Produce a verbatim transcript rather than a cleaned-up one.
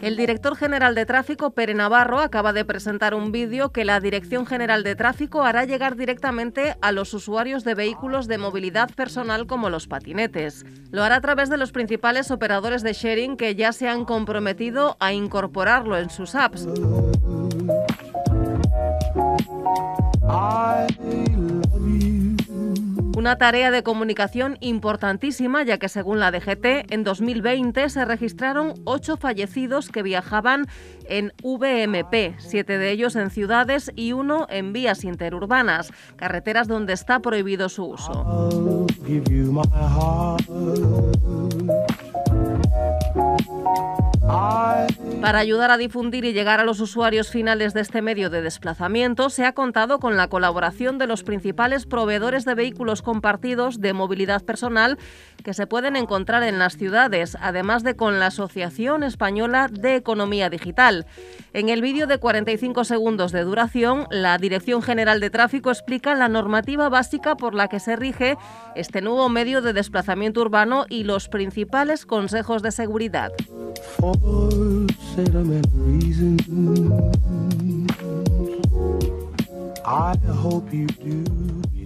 El director general de Tráfico, Pere Navarro, acaba de presentar un vídeo que la Dirección General de Tráfico hará llegar directamente a los usuarios de vehículos de movilidad personal como los patinetes. Lo hará a través de los principales operadores de sharing que ya se han comprometido a incorporarlo en sus apps. Una tarea de comunicación importantísima, ya que según la D G T, en dos mil veinte se registraron ocho fallecidos que viajaban en V M P, siete de ellos en ciudades y uno en vías interurbanas, carreteras donde está prohibido su uso. Para ayudar a difundir y llegar a los usuarios finales de este medio de desplazamiento, se ha contado con la colaboración de los principales proveedores de vehículos compartidos de movilidad personal que se pueden encontrar en las ciudades, además de con la Asociación Española de Economía Digital. En el vídeo de cuarenta y cinco segundos de duración, la Dirección General de Tráfico explica la normativa básica por la que se rige este nuevo medio de desplazamiento urbano y los principales consejos de seguridad. I hope you do.